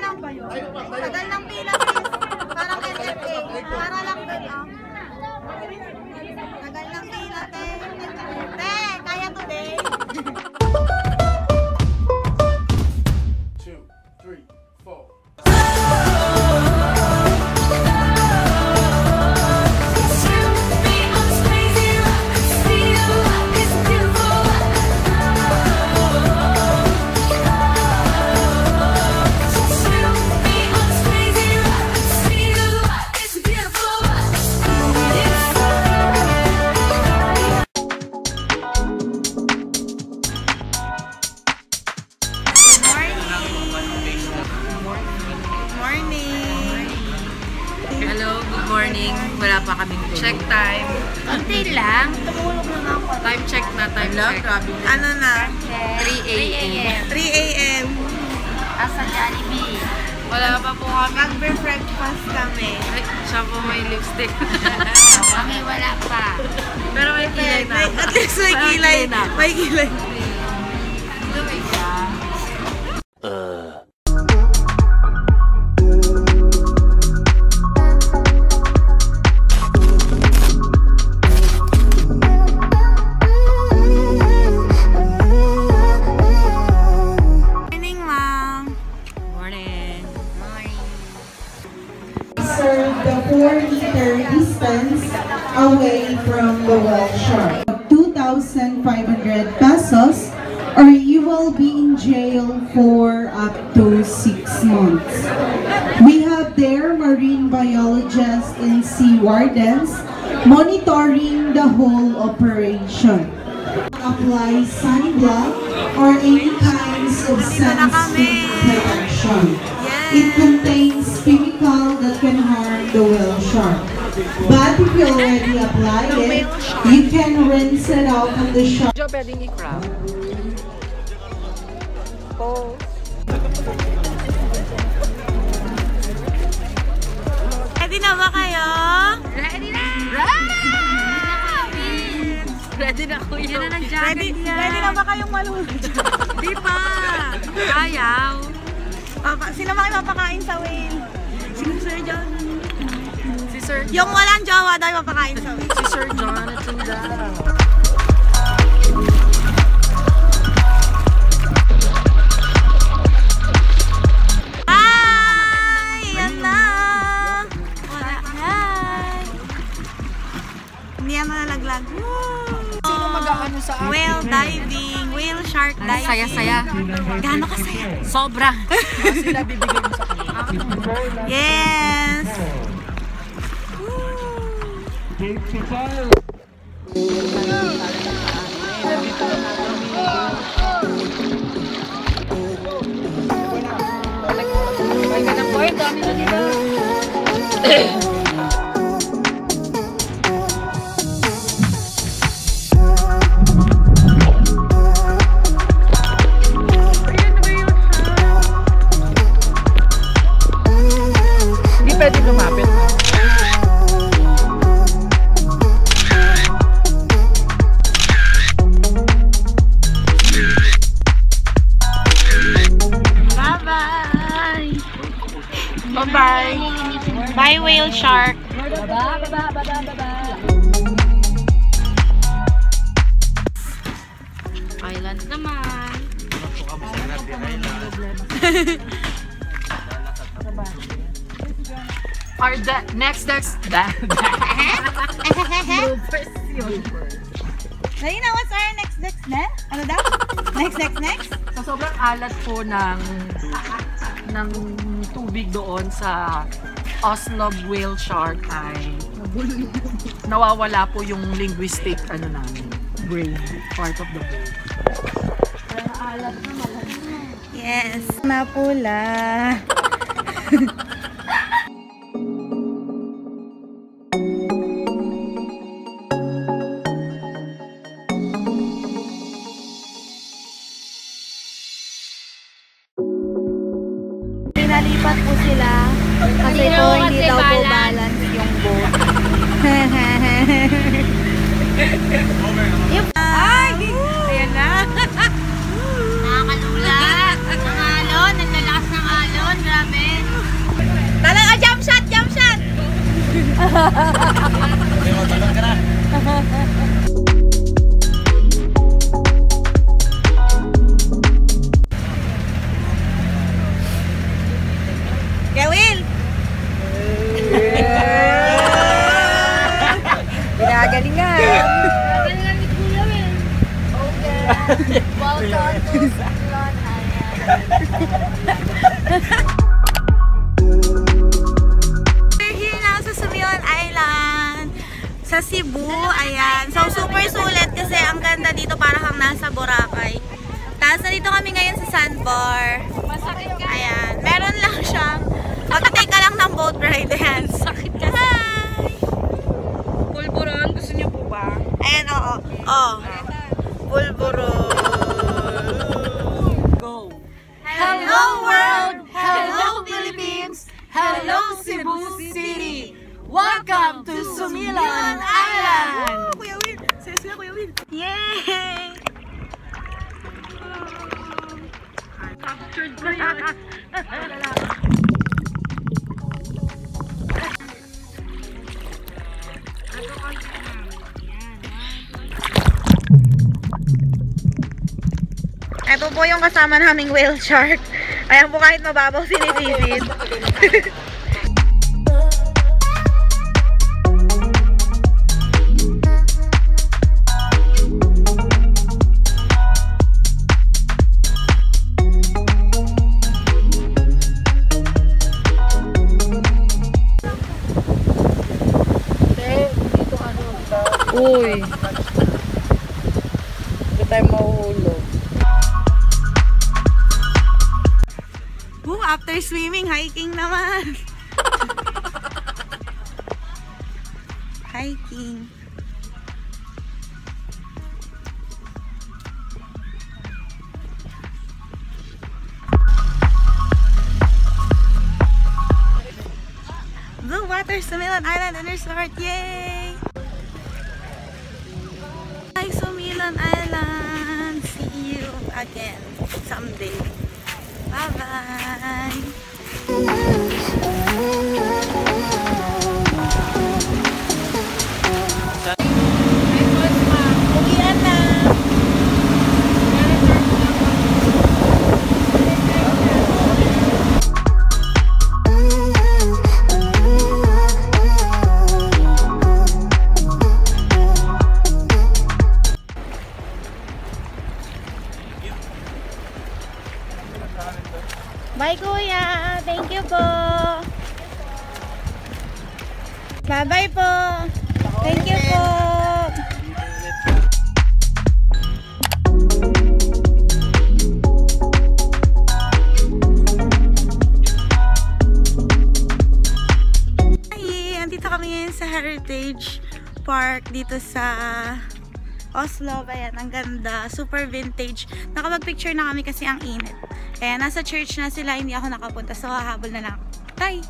lang ba yun? Tagal ng pila sis. Parang NFA. Para lang ba yun? Tagal ng pila te. Te, kaya today. 2, 3, 4. Ano na? 3 a.m. 3 a.m. Asa Jollibee? Wala pa po kami. Nagbe-breakfast kami. Ay, siya po may lipstick. Kami wala pa. Pero may kilay na. At least may kilay na. May kilay. Doon ka. Away from the whale shark, 2,500 pesos, or you will be in jail for up to 6 months. We have their marine biologists and sea wardens monitoring the whole operation. Apply sunblock or any kinds of sunscreen protection. It contains chemicals that can harm the whale shark. But if you already applied it, you can rinse it out on the shop. Job pwedeng i-crab. Oh. Ready na ba kayo? Ready na! Ready na kuya. Ready na ba kayong malunod? Di pa! Ayaw. Sino ba kayo mapakain sa whale? Sino sa'yo dyan? Sir John. Yung walang jawa daw mapakain sa way. Si Sir John at Tinda. Hi! Yan na! Wala. Hi! Hindi yan malalaglag. Sino mag-aano sa akin? Whale diving. Whale shark diving. Saya-saya. Gano'n kasaya? Sobra. Sila bibigyan mo sa akin. Yes! Keep shark. Island naman. Our next. So, sobrang alat po ng tubig doon sa Oslob whale shark ay nawawala po yung linguistic ano namin brain part of the brain. Yes, mapula. Pinalipat po sila. Kasi po, hindi daw po balance yung boat. Ay! Ayan na! Nakakalula! Ang alon! Ang lalakas ng alon! Grabe! Gawin! Pinagalingan! Pinagalingan ni Kuya Will! Okay! Welcome to Sumilon Island! We're here now sa Sumilon Island! Sa Cebu, ayan! So super sulit kasi ang ganda dito para kang nasa Boracay. Tapos na dito kami ngayon sa sandbar. Masakit ka! Ayan! Meron lang siyang magta-take ka lang ng boat ride. Ayan. Sakit ka. Hi! Pulburon. Gusto niyo po ba? Ayan, oo. Oh. Pulburon. Go! Hello world! Hello Philippines! Hello Cebu City! Welcome to Sumilon Island! Kuya Will! Saya sila Kuya Will! Yay! Captured na yun! Ito po yung kasama naming whale shark. Ayan po, kahit mababaw sinibibid. Uy! Hindi tayo mahuhulog. After swimming, hiking naman! Hiking! Blue water, Sumilon Island and Resort! Yay! Island. See you again someday. Bye bye. Bye Kuya! Thank you po! Bye bye po! Thank you po! Hi! Andito kami ngayon sa Heritage Park dito sa Oslob. Ayan, ang ganda. Super vintage. Nakapag-picture na kami kasi ang init. Kaya nasa church na sila, hindi ako nakapunta. So, hahabol na lang. Tay!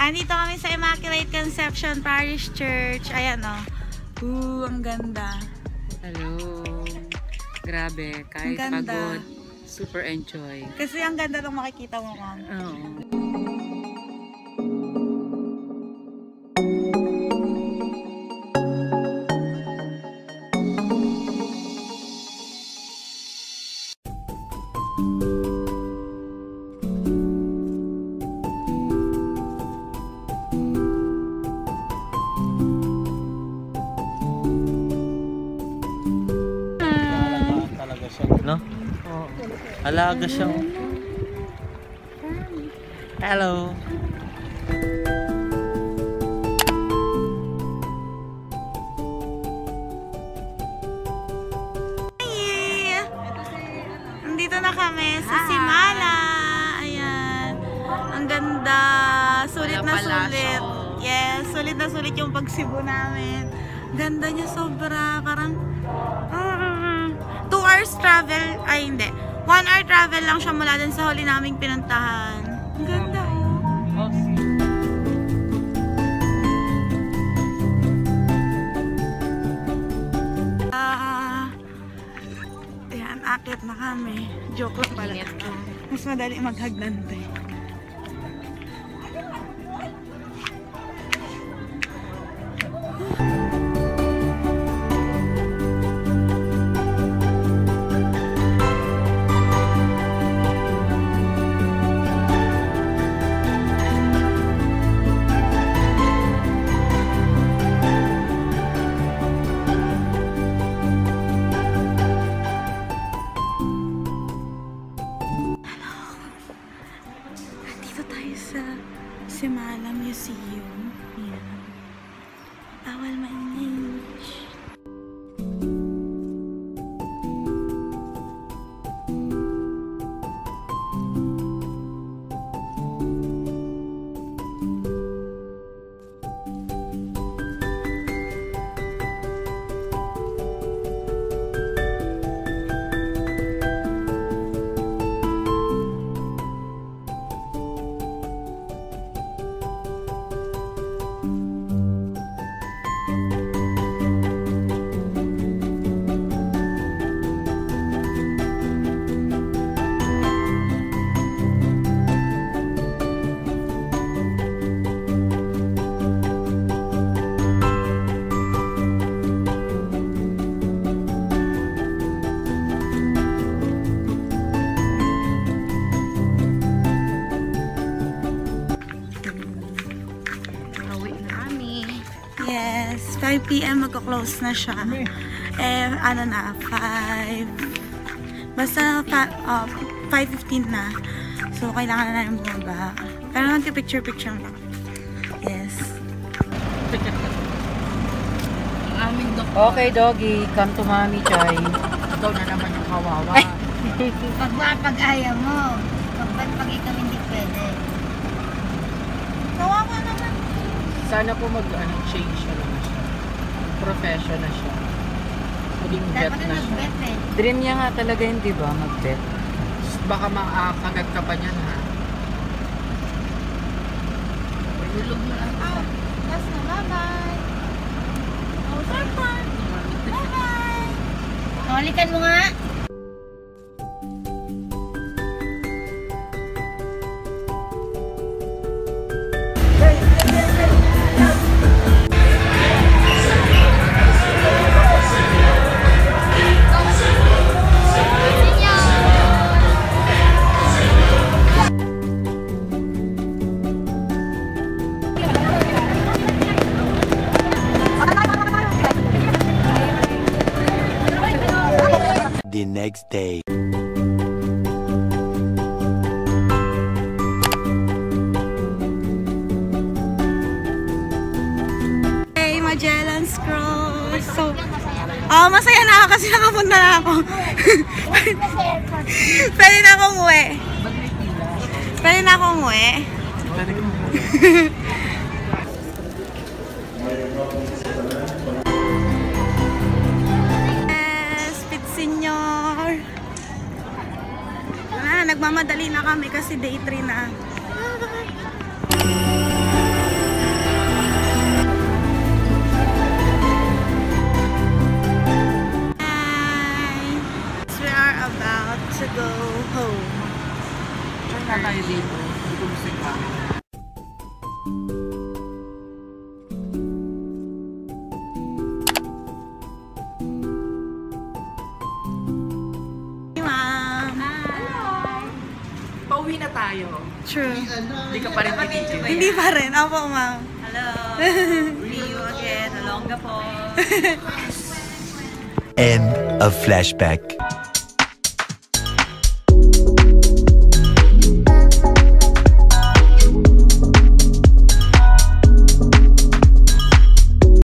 Andito kami sa Immaculate Conception Parish Church. Ayan, oh. Ang ganda. Hello. Grabe. Kahit pagod, super enjoy. Kasi ang ganda nung makikita mo kami. Oo. No? Oh. Alaga siya. Hello. Hi! Nandito na kami sa Simala. Ayan. Ang ganda. Sulit na sulit. Yes, sulit na sulit yung pagsibo namin. Ganda niya sobra. Parang... travel, ay hindi. 1 hour travel lang siya mula din sa huli naming pinuntahan. Ang ganda. Ayan, akit na kami. Joke lang pala. Mas madali maghagdan tayo. Dito tayo sa Simala Museum. Ayan. Bawal maingay. Yes, 5 PM magko-close na siya. Eh, ano na, 5. Basta 5:15 na. So, kailangan na namin bumaba. Pero nagpipicture-picture lang. Yes. Okay, doggy. Come to mommy, Chay. Ikaw na naman yung kawawa. Pag-ayaw mo. Pag ikaw hindi pwede. Kawawa naman. Sana po mag-change siya lang siya. Profession na siya. Pwedeng bet na siya. Dream niya nga talaga yun, di ba? Mag-bet. Baka makakagad ka pa niyan, ha? Hulog mo lang. Last na, bye-bye! Bye-bye! Bye-bye! Halikan mo nga! The next day. Hey, Magellan's Cross. So, masaya na ako kasi nakapunta na ako. Pwede na akong umuwi. Pwede na akong umuwi. Nagmamadali na kami kasi day 3 na. Hi! We are about to go home. Saan na tayo dito? Dito gusto yung kami. Pauwi na tayo. True. Hindi ka pa rin titigil. Hindi pa rin. Opo, ma'am. Hello. See you again. Alongga po. End of flashback.